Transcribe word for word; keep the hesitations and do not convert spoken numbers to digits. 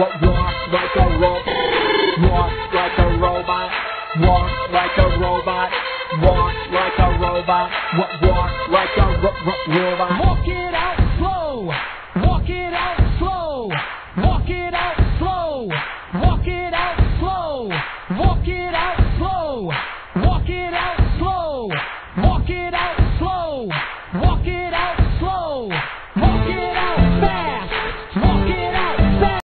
Walk like a robot. Walk like a robot. Walk